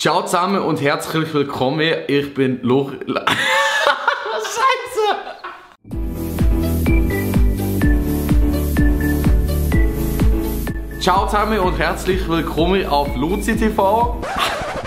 Ciao zusammen und herzlich willkommen, ich bin Loris... Scheiße! Ciao zusammen und herzlich willkommen auf LuziTV.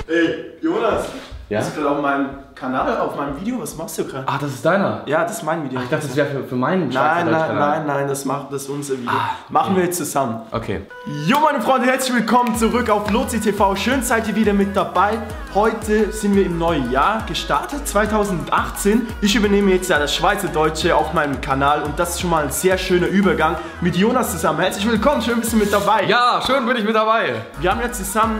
Ey, Jonas! Ja? Das ist gerade auf meinem Kanal, auf meinem Video, was machst du gerade? Ah, das ist deiner? Ja, das ist mein Video. Ach, ich dachte, das wäre für meinen Schweizer-Deutsch-Kanal. Nein, das ist unser Video. Ah, machen wir jetzt zusammen. Okay. Jo, meine Freunde, herzlich willkommen zurück auf LuziTV. Schön seid ihr wieder mit dabei. Heute sind wir im neuen Jahr gestartet, 2018. Ich übernehme jetzt ja das Schweizerdeutsche auf meinem Kanal und das ist schon mal ein sehr schöner Übergang mit Jonas zusammen. Herzlich willkommen, schön bist du mit dabei. Ja, schön bin ich mit dabei. Wir haben ja zusammen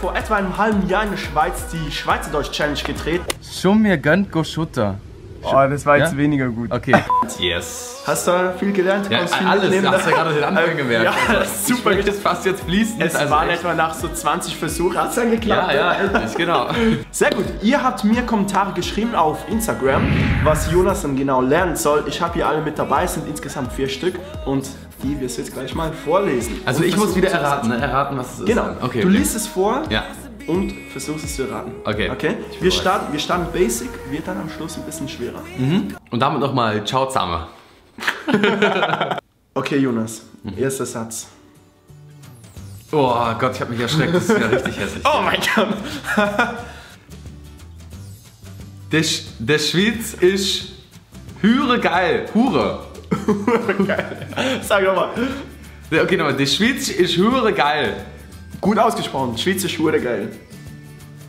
vor etwa einem halben Jahr in der Schweiz die Schweizerdeutsch-Challenge gedreht. Schon mir gönnt go Schutter. Oh, das war jetzt weniger gut. Okay. Yes. Hast du viel gelernt? Ja, viel alles. Du hast ja gerade den Anfang gemerkt. Ja, also, das ist super. Das fast jetzt fließt. Es also waren etwa nach so 20 Versuchen. Hat es dann geklappt? Ja, endlich, genau. Sehr gut. Ihr habt mir Kommentare geschrieben auf Instagram, was Jonas dann genau lernen soll. Ich habe hier alle mit dabei. Es sind insgesamt 4 Stück. Und die wirst du jetzt gleich mal vorlesen. Also, ich muss wieder erraten, was es ist. Genau. Okay, du liest es vor. Ja. Und versuchst es zu erraten. Okay? Wir starten basic, wird dann am Schluss ein bisschen schwerer. Mhm. Und damit nochmal, ciao zusammen. Okay, Jonas, erster Satz. Oh Gott, ich hab mich erschreckt, das ist ja richtig hässlich. Oh mein Gott! Der Schweiz ist Hure geil. Hure. Hure geil. Sag nochmal. Okay, nochmal. Der Schweiz ist Hure geil. Gut ausgesprochen, Schweizer Schuhe, geil.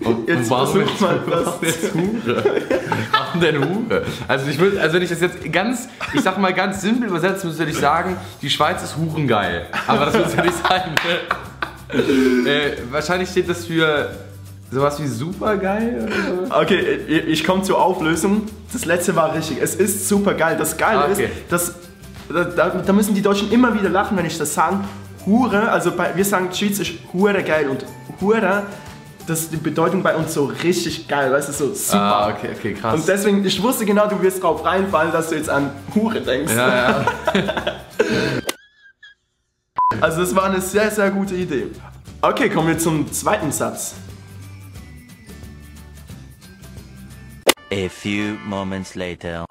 Und jetzt versucht man das. Warum denn Hure? Also, wenn ich das jetzt ganz, ich sag mal ganz simpel übersetzt, würde ich sagen, die Schweiz ist hurengeil. Aber das muss ja nicht sein. Wahrscheinlich steht das für sowas wie supergeil. Oder? Okay, ich komme zur Auflösung. Das letzte war richtig. Es ist supergeil. Das Geile ist, dass, da müssen die Deutschen immer wieder lachen, wenn ich das sage. Hure, also wir sagen Schweiz ist Hure geil und Hure, das ist die Bedeutung bei uns so richtig geil, weißt du, so super. Ah, okay, krass. Und deswegen, ich wusste genau, du wirst drauf reinfallen, dass du jetzt an Hure denkst. Ja. Also das war eine sehr, sehr gute Idee. Okay, kommen wir zum zweiten Satz. A few moments later.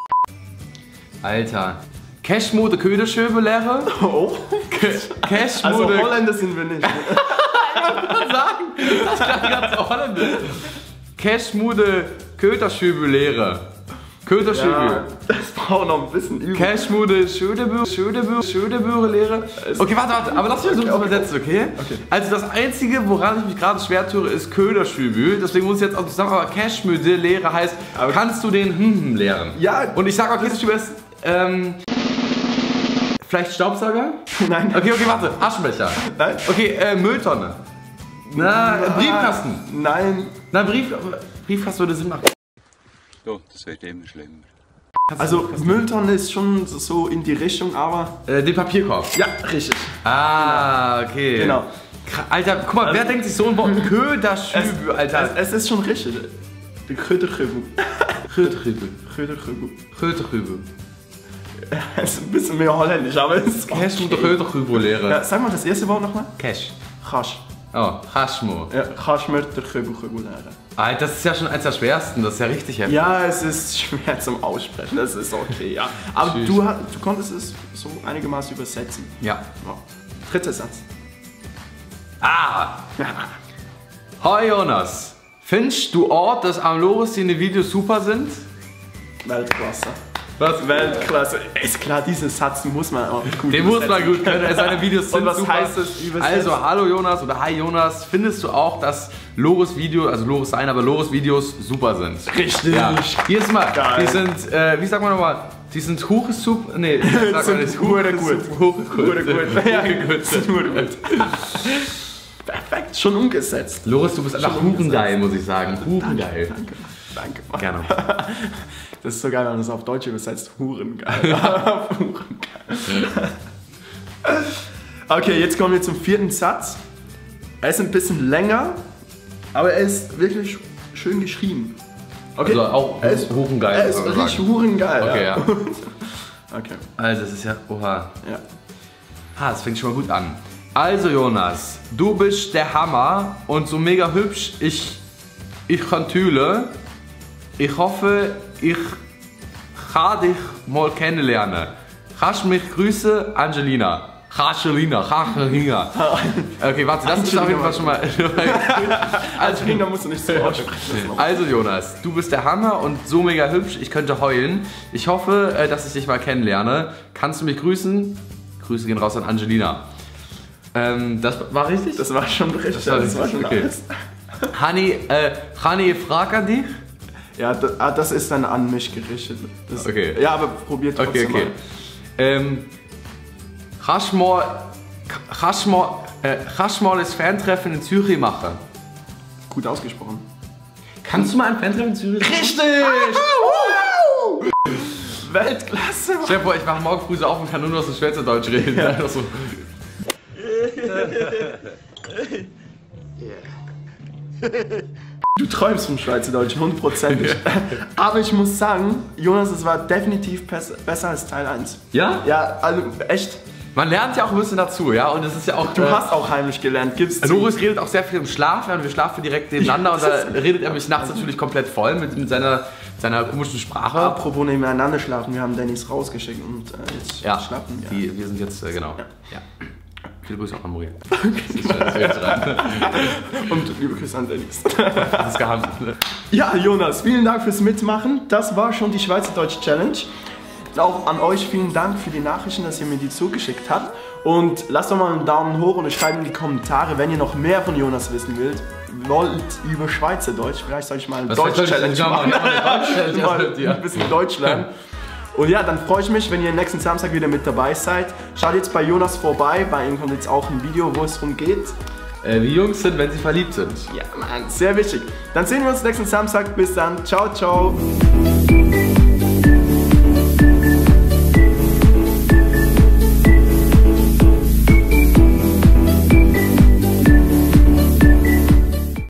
Alter. Cashmode Köderschöbelehre. Oh. Cashmode. Also Holländer sind wir nicht. Ich muss sagen, das ist ganz Holländer. Cashmode Köderschöbelehre. Köderschöbel. Ja, das braucht noch ein bisschen Übung. Cashmode Schödebürelehre. Okay, warte, aber lass mich versuchen zu übersetzen, okay? Also das Einzige, woran ich mich gerade schwer tue, ist Köderschöbel. Deswegen muss ich jetzt auch zusammen, aber Cashmode-Lehre heißt, kannst du den lehren? Ja. Und ich sage, okay, das ist vielleicht Staubsauger? Nein. Okay, warte. Aschenbecher. Nein. Okay, Mülltonne. Na, Briefkasten. Nein. Na, Briefkasten würde Sinn machen. Doch, das wird eben schlimmer. Also, Mülltonne ist schon so in die Richtung, aber... den Papierkorb. Ja, richtig. Ah, genau. Okay. Genau. Alter, guck mal, wer denkt sich so ein Wort? Köderschübel, Alter. Es ist schon richtig. Die Köderschübel. Köderschübel. Köderschübel. Köderschübel. Es ist ein bisschen mehr holländisch, aber es ist Cash und Köderkübel-Lehre. Ja, sag mal das erste Wort nochmal. Cash. Cash. Oh, Cashmo. Ja, Cashmo Köderkübel-Lehre. Alter, das ist ja schon eins der schwersten, das ist ja richtig heftig. Ja, es ist schwer zum Aussprechen, das ist okay, ja. Aber du konntest es so einigermaßen übersetzen. Ja. Wow. Dritter Satz. Ah! Hi Jonas, findest du auch, dass am Loris deine Videos super sind? Weltklasse. Was? Weltklasse. Ist klar, diesen Satz muss man auch gut den übersetzen. Muss man gut können, seine Videos sind und was super. Heißt es übersetzt? Also, hallo Jonas oder hi Jonas, findest du auch, dass Loris Video, also Loris sein, aber Loris Videos super sind? Richtig. Ja. Hier ist mal, die sind, wie sagt man nochmal, die sind hochsup, nee, das sagt man nicht, hoch gut. Perfekt, schon umgesetzt. Loris, du bist einfach hurengeil, muss ich sagen. Hurengeil. Danke. Gerne. Das ist so geil, wenn man das auf Deutsch übersetzt. Hurengeil. Hurengeil. Okay, jetzt kommen wir zum vierten Satz. Er ist ein bisschen länger, aber er ist wirklich schön geschrieben. Okay. Also auch er ist Hurengeil. Er ist richtig Hurengeil. Okay, ja. Okay. Also, das ist ja. Oha. Ja. Ah, das fängt schon mal gut an. Also, Jonas, du bist der Hammer und so mega hübsch. Ich Ich kann Thüle. Ich hoffe, ich kann dich mal kennenlernen. Kannst mich grüßen, Angelina. Angelina. Okay, warte, das ist auf jeden Fall schon mal. Angelina musst du nicht so aussprechen. Also Jonas, du bist der Hammer und so mega hübsch, ich könnte heulen. Ich hoffe, dass ich dich mal kennenlerne. Kannst du mich grüßen? Grüße gehen raus an Angelina. Das war richtig? Das war schon richtig. Das war schon okay. Hani, frag an dich. Ja, das ist dann an mich gerichtet. Das, okay. Ja, aber probiert trotzdem mal. Kannst du mal ein Fantreffen in Zürich machen? Gut ausgesprochen. Kannst du mal ein Fantreffen in Zürich machen? Richtig! Wow! Weltklasse! Mann. Chef, ich mache morgen früh so auf und kann nur noch so Schweizerdeutsch reden. Ja. Also. Du träumst vom Schweizerdeutschen, hundertprozentig. Aber ich muss sagen, Jonas, es war definitiv besser als Teil 1. Ja? Ja, also echt. Man lernt ja auch ein bisschen dazu, ja, und es ist ja auch... Du hast auch heimlich gelernt, gibst du. Loris redet auch sehr viel im Schlaf, ja, und wir schlafen direkt nebeneinander und da redet er mich nachts natürlich komplett voll mit seiner komischen Sprache. Apropos nebeneinander schlafen, wir haben Dennis rausgeschickt und jetzt schlafen wir. Ja, wir sind jetzt, genau, ja. Viele Grüße auch an Maria. Und liebe Grüße an Dennis. Das ist geheim. Ja, Jonas, vielen Dank fürs Mitmachen. Das war schon die Schweizerdeutsch Challenge. Auch an euch vielen Dank für die Nachrichten, dass ihr mir die zugeschickt habt. Und lasst doch mal einen Daumen hoch und schreibt in die Kommentare, wenn ihr noch mehr von Jonas wissen wollt über Schweizerdeutsch. Vielleicht soll ich mal eine Deutsch-Challenge machen. Mal ein bisschen Deutsch lernen. Und ja, dann freue ich mich, wenn ihr nächsten Samstag wieder mit dabei seid. Schaut jetzt bei Jonas vorbei, bei ihm kommt jetzt auch ein Video, wo es darum geht, wie Jungs sind, wenn sie verliebt sind. Ja, Mann, sehr wichtig. Dann sehen wir uns nächsten Samstag. Bis dann. Ciao, ciao.